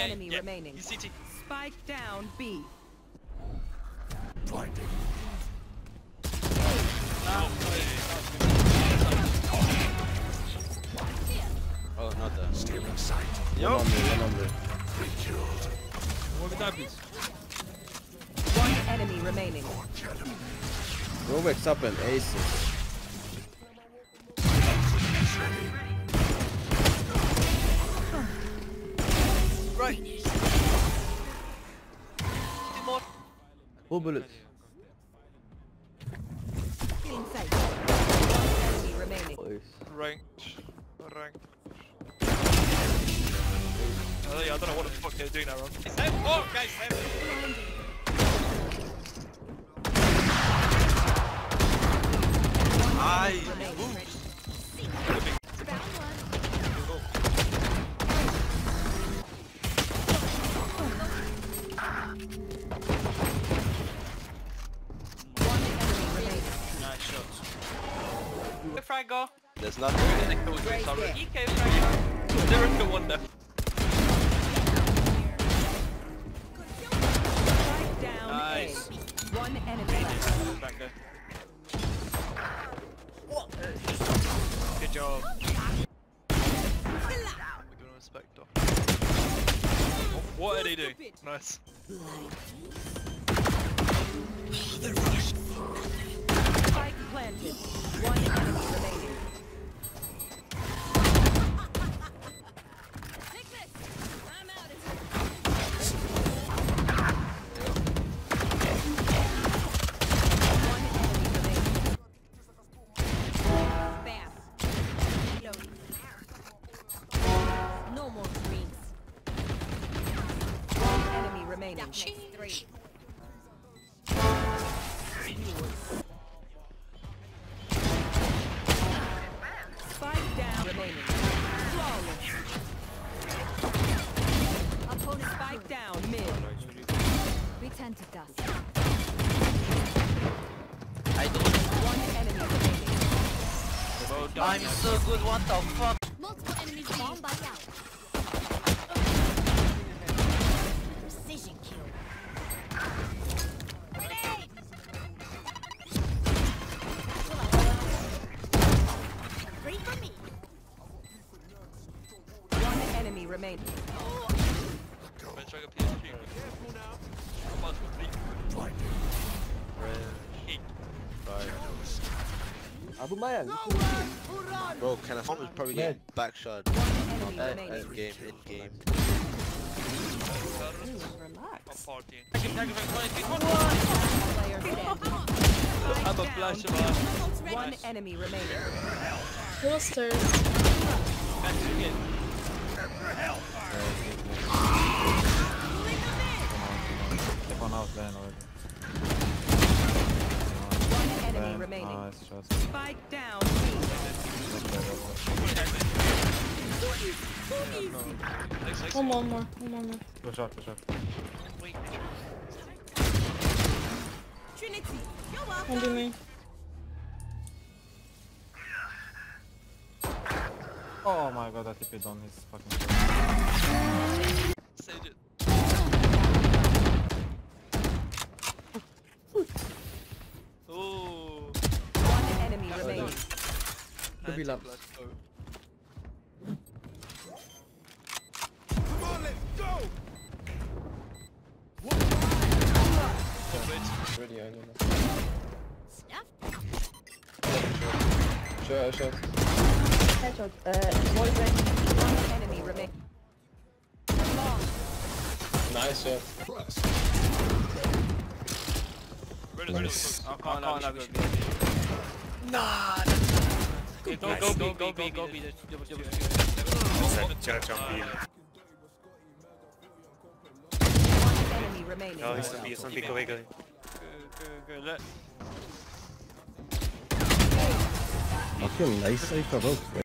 enemy remaining. ECT. Spike down B. Blinding. Oh, not that. Still in sight. Yo. One on me. Killed. What that please? One enemy remaining. Robux up and aces. Right. Full bullets. Inside. One enemy remaining. Ranked. I don't know what the fuck they're doing now, Ron. It's them! Oh, guys, them! Aye! Nice shots. Where Frank go? There's nothing. EK Frank. There is the one left. One enemy back there. What? Good job. We're gonna respect off. What did he do? Nice. They're rushed. Spike planted. One enemy remaining. Three. Five down remaining. Flawless. Opponent spike down mid. Return to dust. I don't. One enemy remaining. I'm so good. What the fuck? Multiple enemies bomb by out. Remaining. Oh. I'm gonna try a PSG. Careful now. I'm about to leave. Bro, can I probably get back shot? In game. Relax. I'm a flash of us. One enemy remaining. Monsters. Back to the game. One enemy remaining. Nice, spike down. So easy. One more. Push up. Trinity, you're welcome. Oh my god, I tipped on his fucking... Sage it. Oh. One enemy remaining. Could be left. Come on, let's go! What? Oh, ready, I don't know. Sure. Headshot, one enemy remaining. Nice shot. Nice. I can't have it. Nah! Go B. One enemy remaining. Oh, he's on B. Go. I feel nice, I